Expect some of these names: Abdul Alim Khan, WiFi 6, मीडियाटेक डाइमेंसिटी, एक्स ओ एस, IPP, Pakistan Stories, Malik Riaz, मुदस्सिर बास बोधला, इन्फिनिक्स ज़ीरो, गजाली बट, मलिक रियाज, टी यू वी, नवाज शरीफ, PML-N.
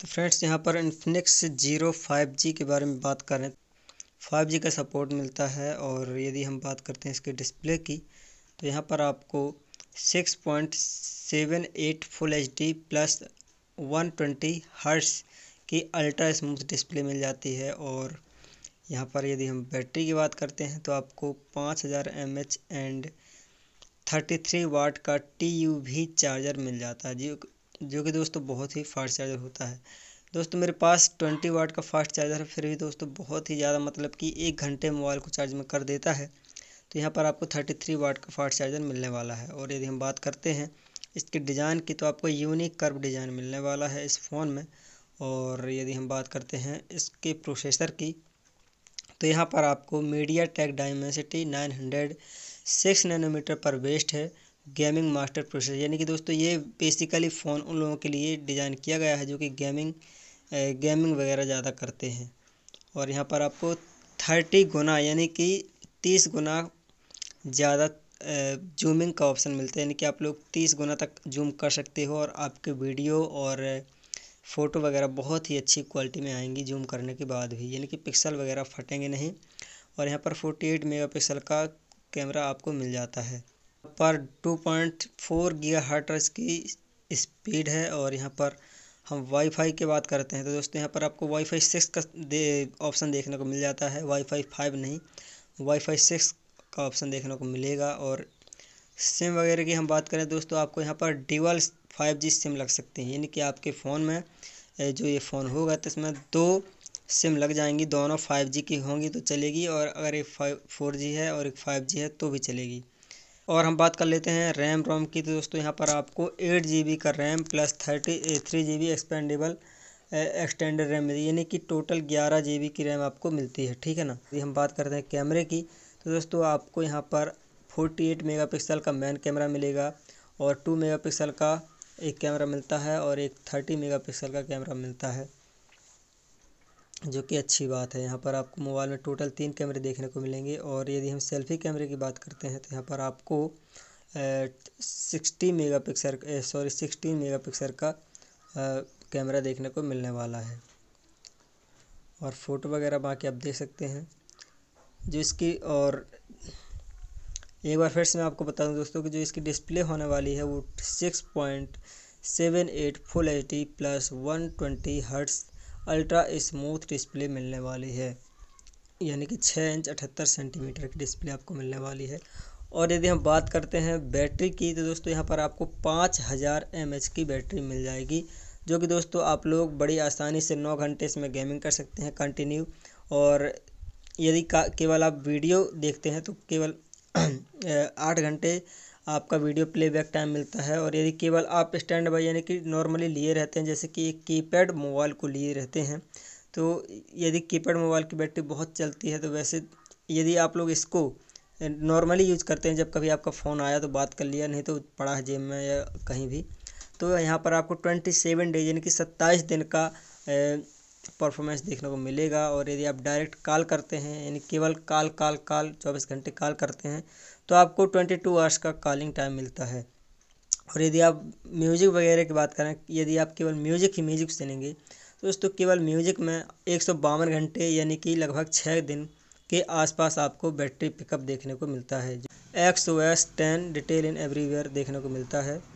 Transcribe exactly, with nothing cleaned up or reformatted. तो फ्रेंड्स यहाँ पर इन्फिनिक्स ज़ीरो फाइव जी के बारे में बात करें, फाइव जी का सपोर्ट मिलता है। और यदि हम बात करते हैं इसके डिस्प्ले की, तो यहाँ पर आपको six point seven eight full H D plus one twenty hertz की अल्ट्रा स्मूथ डिस्प्ले मिल जाती है। और यहाँ पर यदि हम बैटरी की बात करते हैं तो आपको पाँच हज़ार M H and thirty three watt का टी यू वी चार्जर मिल जाता है, जो जो कि दोस्तों बहुत ही फास्ट चार्जर होता है। दोस्तों मेरे पास ट्वेंटी वाट का फास्ट चार्जर है, फिर भी दोस्तों बहुत ही ज़्यादा, मतलब कि एक घंटे मोबाइल को चार्ज में कर देता है। तो यहाँ पर आपको थर्टी थ्री वाट का फास्ट चार्जर मिलने वाला है। और यदि हम बात करते हैं इसके डिज़ाइन की, तो आपको यूनिक कर्व डिज़ाइन मिलने वाला है इस फ़ोन में। और यदि हम बात करते हैं इसके प्रोसेसर की, तो यहाँ पर आपको मीडियाटेक डाइमेंसिटी nine hundred six nanometre पर बेस्ड है गेमिंग मास्टर प्रोसेसर। यानी कि दोस्तों ये बेसिकली फ़ोन उन लोगों के लिए डिज़ाइन किया गया है जो कि गेमिंग गेमिंग वगैरह ज़्यादा करते हैं। और यहाँ पर आपको तीस गुना यानी कि तीस गुना ज़्यादा जूमिंग का ऑप्शन मिलता है, यानी कि आप लोग तीस गुना तक जूम कर सकते हो और आपके वीडियो और फ़ोटो वगैरह बहुत ही अच्छी क्वालिटी में आएंगी जूम करने के बाद भी, यानी कि पिक्सल वगैरह फटेंगे नहीं। और यहाँ पर अड़तालीस मेगापिक्सल का कैमरा आपको मिल जाता है, पर टू पॉइंट फोर गीगाहर्ट्ज़ की स्पीड है। और यहाँ पर हम वाईफाई की बात करते हैं, तो दोस्तों यहाँ पर आपको वाईफाई सिक्स का ऑप्शन दे, देखने को मिल जाता है। वाईफाई फाइव नहीं, वाईफाई सिक्स का ऑप्शन देखने को मिलेगा। और सिम वगैरह की हम बात करें दोस्तों, आपको यहाँ पर डुअल फाइव जी सिम लग सकते हैं, यानी कि आपके फ़ोन में जो ये फ़ोन होगा तो इसमें दो सिम लग जाएंगी, दोनों फाइव जी की होंगी तो चलेगी, और अगर एक फोर जी है और एक फाइव जी है तो भी चलेगी। और हम बात कर लेते हैं रैम रोम की, तो दोस्तों यहाँ पर आपको एट जी बी का RAM plus thirty three G B expandable extended RAM मिली, यानी कि टोटल ग्यारह जी बी की रैम आपको मिलती है, ठीक है ना। यदि हम बात करते हैं कैमरे की, तो दोस्तों आपको यहाँ पर अड़तालीस मेगापिक्सल का मेन कैमरा मिलेगा और टू मेगापिक्सल का एक कैमरा मिलता है और एक तीस मेगापिक्सल का कैमरा मिलता है, जो कि अच्छी बात है। यहाँ पर आपको मोबाइल में टोटल तीन कैमरे देखने को मिलेंगे। और यदि हम सेल्फ़ी कैमरे की बात करते हैं, तो यहाँ पर आपको sixty megapixel sorry sixteen megapixel का कैमरा देखने को मिलने वाला है। और फ़ोटो वगैरह बाकी आप देख सकते हैं जो इसकी। और एक बार फिर से मैं आपको बता दूं दोस्तों कि जो इसकी डिस्प्ले होने वाली है वो six point seven eight full H D plus one twenty hertz ultra smooth display मिलने वाली है, यानी कि छः इंच अठहत्तर सेंटीमीटर की डिस्प्ले आपको मिलने वाली है। और यदि हम बात करते हैं बैटरी की, तो दोस्तों यहाँ पर आपको पाँच हज़ार एम एच की बैटरी मिल जाएगी, जो कि दोस्तों आप लोग बड़ी आसानी से नौ घंटे इसमें गेमिंग कर सकते हैं कंटिन्यू। और यदि केवल आप वीडियो देखते हैं तो केवल आठ घंटे आपका वीडियो प्लेबैक टाइम मिलता है। और यदि केवल आप स्टैंड बाई यानी कि नॉर्मली लिए रहते हैं, जैसे कि एक कीपैड मोबाइल को लिए रहते हैं, तो यदि कीपैड मोबाइल की बैटरी बहुत चलती है, तो वैसे यदि आप लोग इसको नॉर्मली यूज़ करते हैं, जब कभी आपका फ़ोन आया तो बात कर लिया, नहीं तो पड़ा है जेब में या कहीं भी, तो यहाँ पर आपको ट्वेंटी सेवन डेज यानी कि सत्ताईस दिन का परफॉर्मेंस देखने को मिलेगा। और यदि आप डायरेक्ट कॉल करते हैं, यानी केवल कॉल कॉल कॉल चौबीस घंटे कॉल करते हैं, तो आपको बाईस आवर्स का कॉलिंग टाइम मिलता है। और यदि आप म्यूज़िक वगैरह की बात करें, यदि आप केवल म्यूज़िक ही म्यूज़िक सुनेंगे, तो दोस्तों केवल म्यूज़िक में एक सौ बावन घंटे यानी कि लगभग छः दिन के आसपास आपको बैटरी पिकअप देखने को मिलता है। एक्स ओ एस ten detail in everywhere देखने को मिलता है।